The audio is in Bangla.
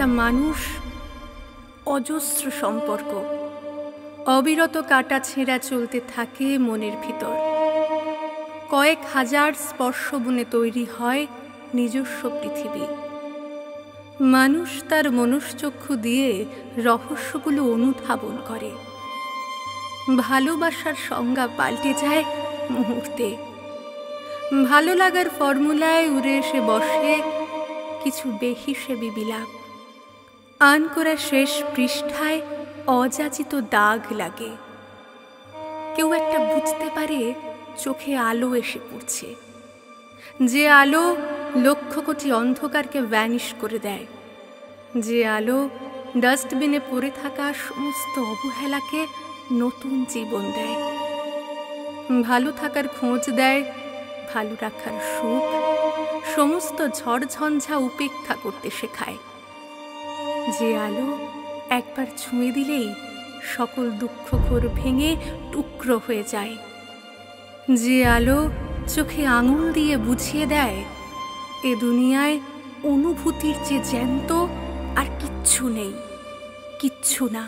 একটা মানুষ অজস্র সম্পর্ক অবিরত কাটা ছেঁড়া চলতে থাকে মনের ভিতর। কয়েক হাজার স্পর্শ বুনে তৈরি হয় নিজস্ব পৃথিবী। মানুষ তার মনুষ্যচক্ষু দিয়ে রহস্যগুলো অনুধাবন করে। ভালোবাসার সংজ্ঞা পাল্টে যায় মুহূর্তে। ভালো লাগার ফর্মুলায় উড়ে এসে বসে কিছু বেহিসেবি বিলাপ। আন করা শেষ পৃষ্ঠায় অযাচিত দাগ লাগে। কেউ একটা বুঝতে পারে চোখে আলো এসে পড়ছে, যে আলো লক্ষ কোটি অন্ধকারকে ভ্যানিশ করে দেয়, যে আলো ডাস্টবিনে পড়ে থাকা সমস্ত অবহেলাকে নতুন জীবন দেয়। ভালো থাকার খোঁজ দেয়, ভালো রাখার সুখ, সমস্ত ঝড়ঝঞ্ঝা উপেক্ষা করতে শেখায়, যে আলো একবার ছুঁয়ে দিলেই সকল দুঃখ ঘোর ভেঙে টুকরো হয়ে যায়, যে আলো চোখে আঙুল দিয়ে বুঝিয়ে দেয় এ দুনিয়ায় অনুভূতির চেয়ে জ্যান্ত আর কিচ্ছু নেই, কিচ্ছু না।